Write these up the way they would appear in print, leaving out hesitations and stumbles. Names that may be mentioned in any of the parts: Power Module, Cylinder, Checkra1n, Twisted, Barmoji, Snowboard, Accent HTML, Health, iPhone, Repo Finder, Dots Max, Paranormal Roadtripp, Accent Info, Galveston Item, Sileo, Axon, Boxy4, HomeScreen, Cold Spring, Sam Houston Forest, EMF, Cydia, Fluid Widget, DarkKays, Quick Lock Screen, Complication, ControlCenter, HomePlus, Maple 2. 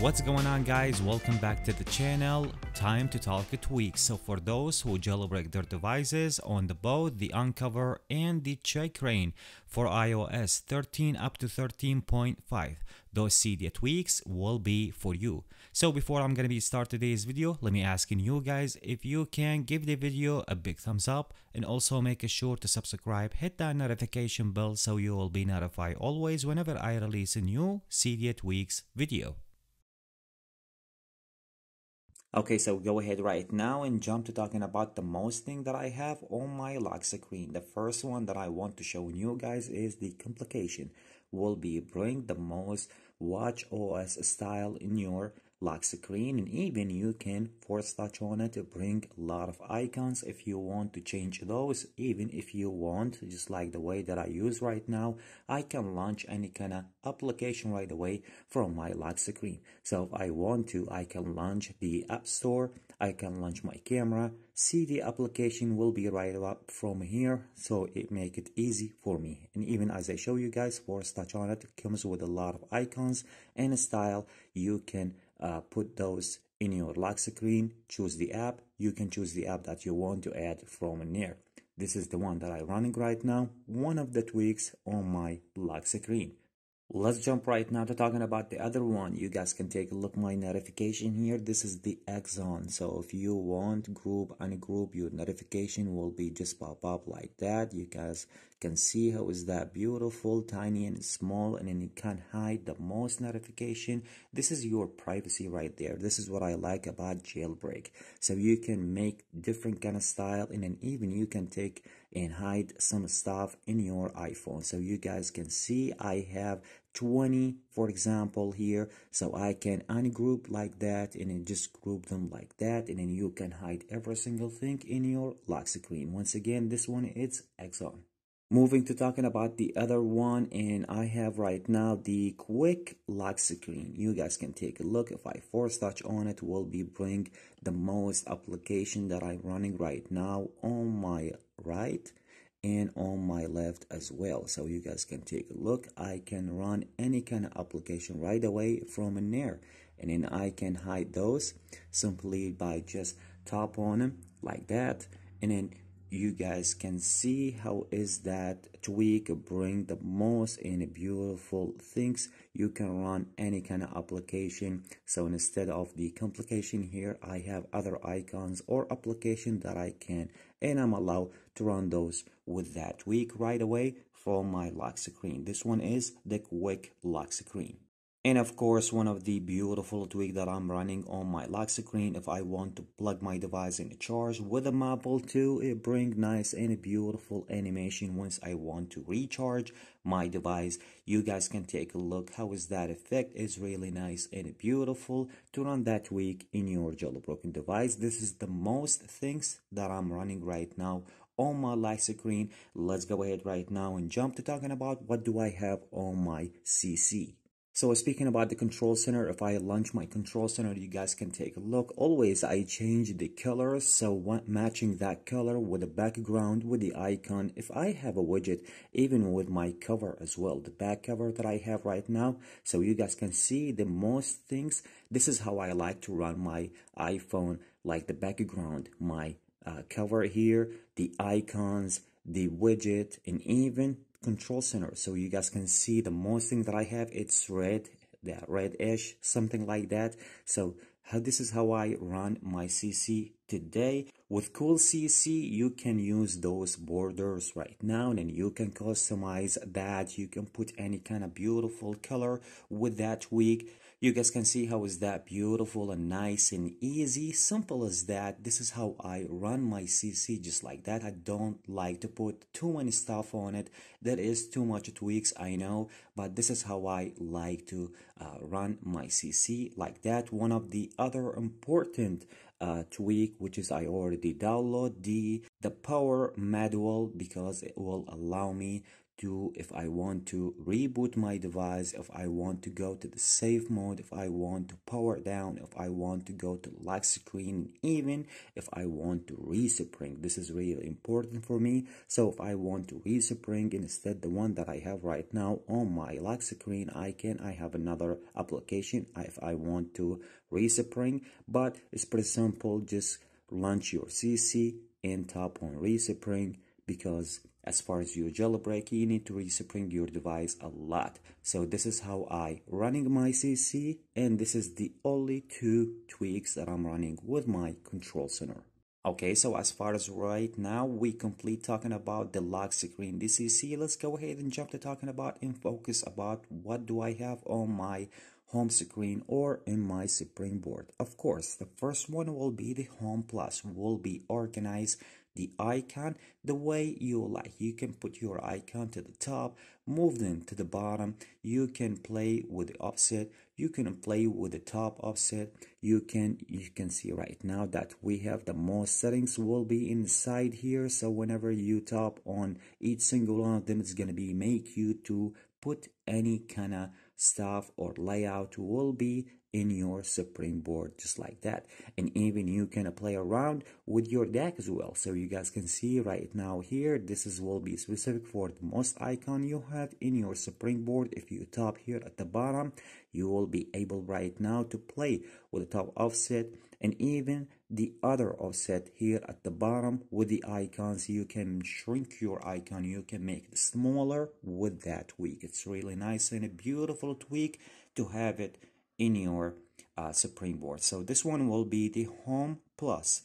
What's going on, guys? Welcome back to the channel. Time to talk tweaks. So for those who jailbreak their devices on the both the Unc0ver and the Checkra1n for iOS 13 up to 13.5, those Cydia tweaks will be for you. So before I'm gonna be start today's video, let me asking you guys if you can give the video a big thumbs up and also make sure to subscribe, hit that notification bell so you will be notified always whenever I release a new Cydia tweaks video. Okay, so go ahead right now and jump to talking about the most thing that I have on my lock screen. The first one that I want to show you guys is the complication will be bring the most watch OS style in your lock screen, and even you can force touch on it to bring a lot of icons if you want to change those. Even if you want, just like the way that I use right now, I can launch any kind of application right away from my lock screen. So if I want to, I can launch the App Store, I can launch my camera, see the application will be right up from here, so it make it easy for me. And even as I show you guys, force touch on it comes with a lot of icons and style. You can put those in your lock screen, choose the app, you can choose the app that you want to add from near. This is the one that I'm running right now, one of the tweaks on my lock screen. Let's jump right now to talking about the other one. You guys can take a look my notification here. This is the Axon. So if you want group and group, your notification will be just pop up like that. You guys can see how is that beautiful, tiny and small, and then you can hide the most notification. This is your privacy right there. This is what I like about jailbreak. So you can make different kind of style, and then even you can take and hide some stuff in your iPhone. So you guys can see I have 20, for example, here, so I can ungroup like that and then just group them like that, and then you can hide every single thing in your lock screen. Once again, this one is Axon. Moving to talking about the other one, and I have right now the Quick Lock Screen. You guys can take a look. If I force touch on it, will be bring the most application that I'm running right now on my right and on my left as well. So you guys can take a look. I can run any kind of application right away from in there, and then I can hide those simply by just tap on them like that, and then you guys can see how is that tweak bring the most and beautiful things. You can run any kind of application. So instead of the complication here, I have other icons or application that I can, and I'm allowed to run those with that tweak right away from my lock screen. This one is the Quick Lock Screen. And of course, one of the beautiful tweaks that I'm running on my lock screen, if I want to plug my device in a charge with a Maple 2, it brings nice and beautiful animation once I want to recharge my device. You guys can take a look how is that effect. It's really nice and beautiful to run that tweak in your jailbroken device. This is the most things that I'm running right now on my lock screen. Let's go ahead right now and jump to talking about what do I have on my CC. So speaking about the control center, if I launch my control center, you guys can take a look. Always I change the color, so matching that color with the background, with the icon. If I have a widget, even with my cover as well, the back cover that I have right now, so you guys can see the most things. This is how I like to run my iPhone, like the background, my cover here, the icons, the widget, and even control center. So you guys can see the most thing that I have, it's red, that red edge, something like that. So this is how I run my CC today. With Cool CC, you can use those borders right now, and you can customize that. You can put any kind of beautiful color with that tweak. You guys can see how is that beautiful and nice and easy, simple as that. This is how I run my CC, just like that. I don't like to put too many stuff on it. There is too much tweaks, I know, but this is how I like to run my CC like that. One of the other important tweak, which is I already download the Power Module, because it will allow me do if I want to reboot my device, if I want to go to the safe mode, if I want to power down, if I want to go to lock screen, even if I want to respring. This is really important for me. So if I want to respring instead the one that I have right now on my lock screen, I have another application if I want to respring. But it's pretty simple, just launch your CC and tap on respring, because as far as your jailbreak, you need to respring your device a lot. So this is how I running my CC, and this is the only two tweaks that I'm running with my control center. Okay, so as far as right now, we complete talking about the lock screen DCC. Let's go ahead and jump to talking about in focus about what do I have on my home screen or in my springboard. Of course, the first one will be the HomePlus, will be organized the icon the way you like. You can put your icon to the top, move them to the bottom, you can play with the offset, you can play with the top offset. You can see right now that we have the most settings will be inside here. So whenever you tap on each single one of them, it's gonna be make you to put any kind of stuff or layout will be in your springboard, just like that. And even you can play around with your deck as well. So you guys can see right now here, this is will be specific for the most icon you have in your springboard. If you tap here at the bottom, you will be able right now to play with the top offset and even the other offset here at the bottom with the icons. You can shrink your icon, you can make it smaller with that tweak. It's really nice and a beautiful tweak to have it in your springboard. So this one will be the HomePlus.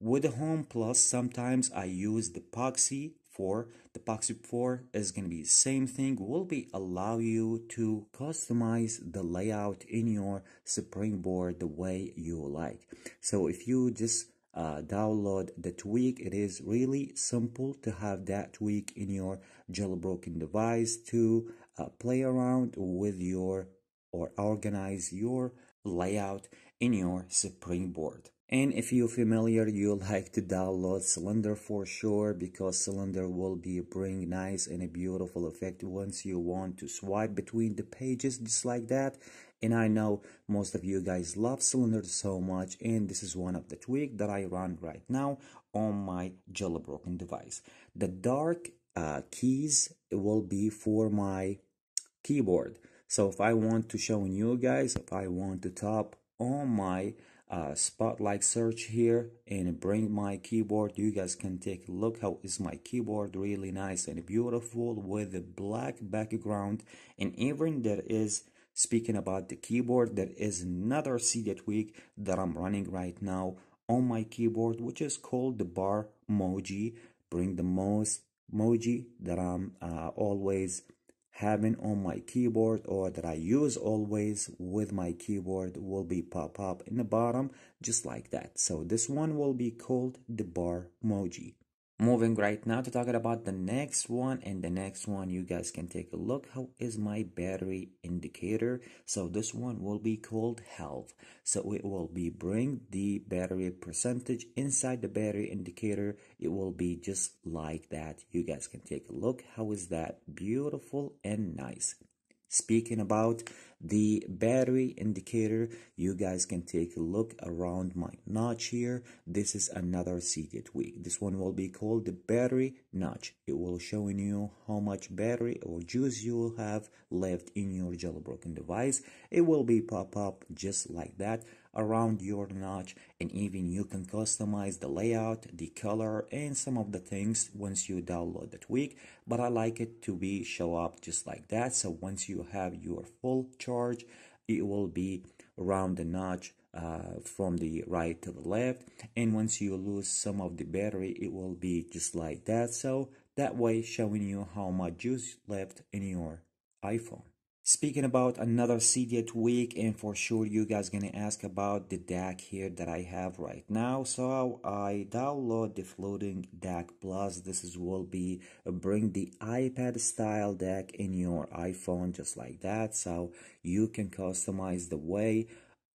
With the HomePlus, sometimes I use the Boxy4. The Boxy4 is going to be the same thing, will be allow you to customize the layout in your springboard the way you like. So if you just download the tweak, it is really simple to have that tweak in your jailbroken device to play around with your or organize your layout in your springboard. And if you're familiar, you like to download Cylinder for sure, because Cylinder will be bring nice and a beautiful effect once you want to swipe between the pages just like that. And I know most of you guys love Cylinder so much, and this is one of the tweaks that I run right now on my jailbroken device. The DarkKeys will be for my keyboard. So if I want to show you guys, if I want to tap on my spotlight search here and bring my keyboard, you guys can take a look how is my keyboard, really nice and beautiful with a black background. And even there is, speaking about the keyboard, there is another Cydia tweak that I'm running right now on my keyboard, which is called the Barmoji. Bring the most emoji that I'm always having on my keyboard or that I use always with my keyboard will be pop up in the bottom just like that. So this one will be called the Barmoji. Moving right now to talking about the next one, and the next one you guys can take a look how is my battery indicator. So this one will be called Health. So it will be bring the battery percentage inside the battery indicator. It will be just like that. You guys can take a look how is that beautiful and nice. Speaking about the battery indicator, you guys can take a look around my notch here. This is another Cydia tweak. This one will be called the Battery Notch. It will show you how much battery or juice you will have left in your jailbroken device. It will be pop up just like that around your notch, and even you can customize the layout, the color, and some of the things once you download the tweak. But I like it to be show up just like that. So once you have your full charge, it will be around the notch from the right to the left, and once you lose some of the battery, it will be just like that. So that way showing you how much juice left in your iPhone. Speaking about another Cydia tweak, and for sure you guys gonna ask about the deck here that I have right now. So I download the Floating Dock Plus. This is will be bring the iPad style deck in your iPhone just like that. So you can customize the way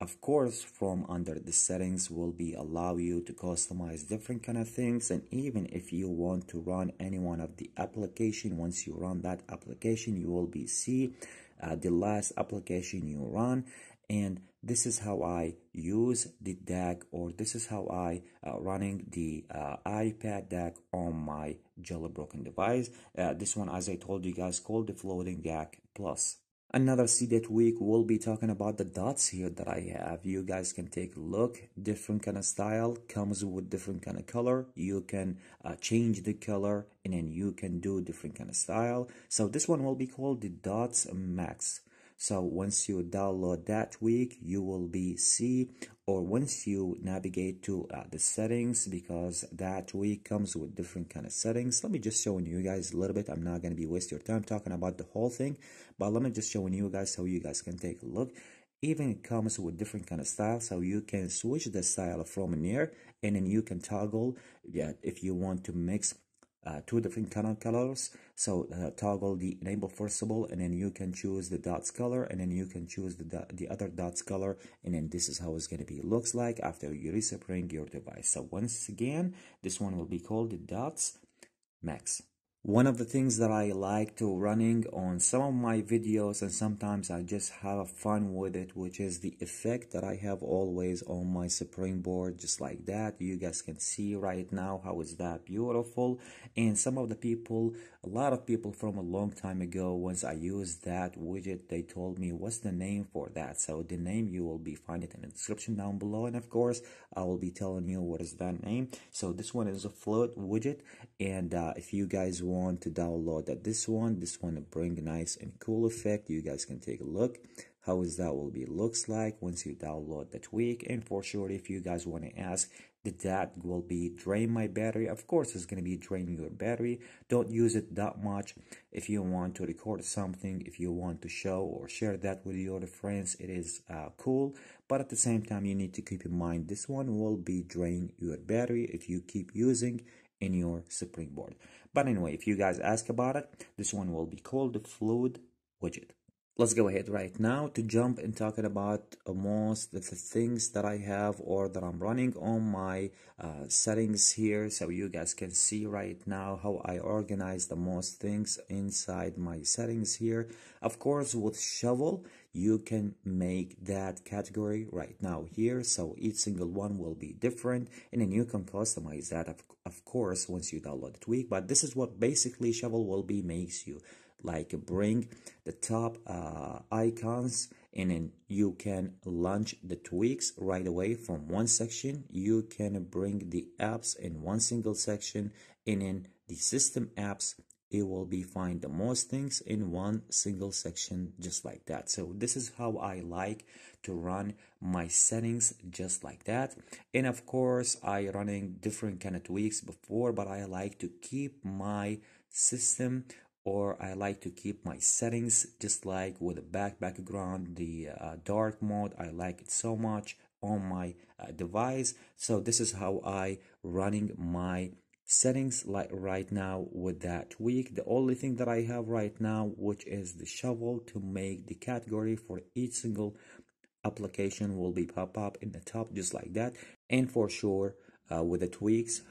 Of course, from under the settings will be allow you to customize different kind of things, and even if you want to run any one of the application, once you run that application, you will be see the last application you run. And this is how I use the DAC, or this is how I running the iPad DAC on my jailbroken device. This one, as I told you guys, called the Floating Dock Plus. Another Cydia tweak will be talking about the dots here that I have. You guys can take a look. Different kind of style comes with different kind of color. You can change the color, and then you can do different kind of style. So this one will be called the Dots Max. So once you download that tweak, you will be see, or once you navigate to the settings, because that tweak comes with different kind of settings. Let me just showing you guys a little bit. I'm not going to be waste your time talking about the whole thing, but let me just showing you guys so you guys can take a look. Even it comes with different kind of style, so you can switch the style from near, and then you can toggle if you want to mix two different kind of colors. So toggle the enable forceable, and then you can choose the dots color, and then you can choose the other dots color, and then this is how it's going to be looks like after you respring your device. So once again, this one will be called the Dots Max. One of the things that I like to running on some of my videos, and sometimes I just have fun with it, which is the effect that I have always on my springboard, just like that. You guys can see right now how is that beautiful. And some of the people, a lot of people from a long time ago, once I used that widget, they told me what's the name for that. So the name you will be find it in the description down below, and of course I will be telling you what is that name. So this one is a Fluid Widget, and if you guys want to download that, this one will bring nice and cool effect. You guys can take a look how is that will be looks like once you download the tweak. And for sure, if you guys want to ask, that will be drain my battery. Of course it's going to be draining your battery. Don't use it that much. If you want to record something, if you want to show or share that with your friends, it is cool, but at the same time you need to keep in mind this one will be drain your battery if you keep using in your springboard. But anyway, if you guys ask about it, this one will be called the Fluid Widget. Let's go ahead right now to jump and talking about most of the things that I have or that I'm running on my settings here. So you guys can see right now how I organize the most things inside my settings here. Of course, with Shovel, you can make that category right now here. So each single one will be different, and then you can customize that, of course, once you download the tweak. But this is what basically Shovel will be makes you. Like bring the top icons, and then you can launch the tweaks right away from one section. You can bring the apps in one single section, and in the system apps it will be find the most things in one single section, just like that. So this is how I like to run my settings, just like that. And of course I running different kind of tweaks before, but I like to keep my system, or I like to keep my settings just like with the background, the dark mode. I like it so much on my device. So this is how I running my settings like right now with that tweak. The only thing that I have right now, which is the Shovel, to make the category for each single application will be pop up in the top, just like that. And for sure, with the tweaks,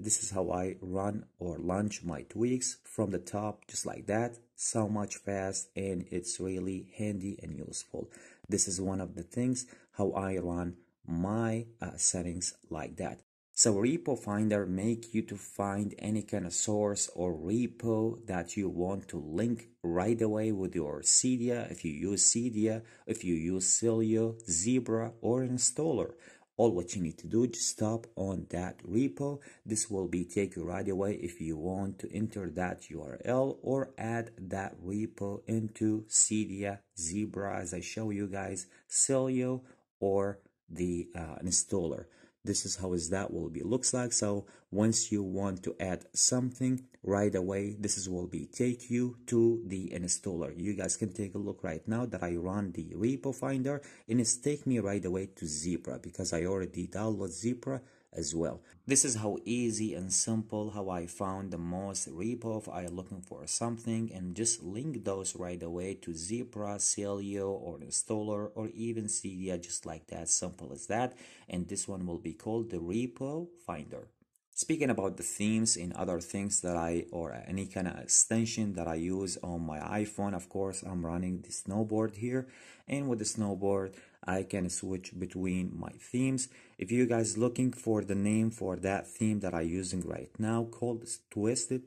this is how I run or launch my tweaks from the top, just like that. So much fast, and it's really handy and useful. This is one of the things how I run my settings like that. So Repo Finder make you to find any kind of source or repo that you want to link right away with your Cydia, if you use Cydia, if you use Sileo, Zebra, or Installer. All what you need to do, just stop on that repo. This will be take you right away if you want to enter that URL or add that repo into Cydia, Zebra, as I show you guys, Sileo, or the Installer. This is how is that will be looks like. So once you want to add something right away, this is will be take you to the Installer. You guys can take a look right now that I run the Repo Finder, and it's take me right away to Zebra, because I already download Zebra as well. This is how easy and simple how I found the most repo if I looking for something, and just link those right away to Zebra, Sileo, or Installer, or even Cydia, just like that, simple as that. And this one will be called the Repo Finder. Speaking about the themes and other things that or any kind of extension that I use on my iPhone, of course, I'm running the Snowboard here. And with the Snowboard, I can switch between my themes. If you guys looking for the name for that theme that I'm using right now, called Twisted.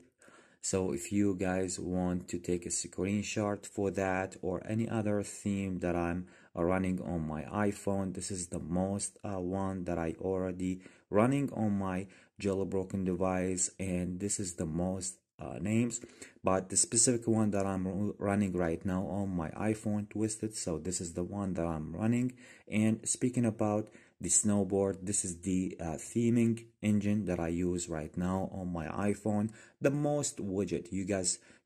So if you guys want to take a screenshot for that or any other theme that I'm running on my iPhone, this is the most one that I already running on my jailbroken device, and this is the most names, but the specific one that I'm running right now on my iPhone, Twisted, so this is the one that I'm running. And speaking about the Snowboard, this is the theming engine that I use right now on my iPhone. The most widget,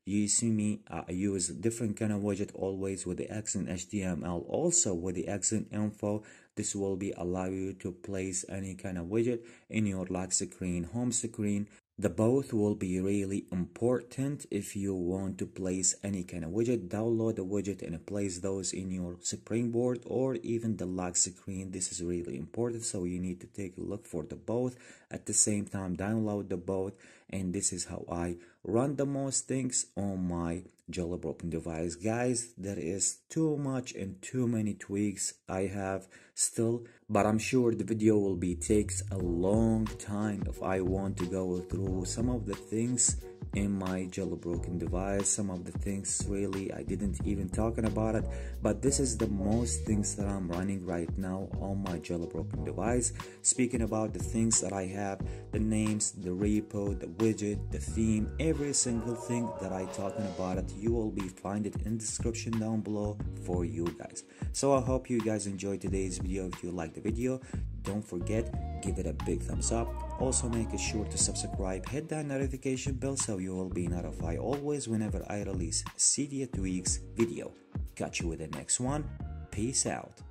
you see me I use different kind of widget always with the Accent HTML, also with the Accent Info. This will be allow you to place any kind of widget in your lock screen, home screen. The both will be really important if you want to place any kind of widget. Download the widget and place those in your Springboard or even the lock screen. This is really important, so you need to take a look for the both at the same time, download the both. And this is how I run the most things on my jailbroken device, guys. There is too much and too many tweaks I have still, but I'm sure the video will be takes a long time if I want to go through some of the things in my jailbroken device. Some of the things really I didn't even talking about it, but this is the most things that I'm running right now on my jailbroken device. Speaking about the things that I have, the names, the repo, the widget, the theme, every single thing that I talking about it, you will be find it in description down below for you guys. So I hope you guys enjoyed today's video. If you like the video, don't forget, give it a big thumbs up. Also make sure to subscribe, hit that notification bell so you will be notified always whenever I release Cydia tweaks video. Catch you with the next one. Peace out.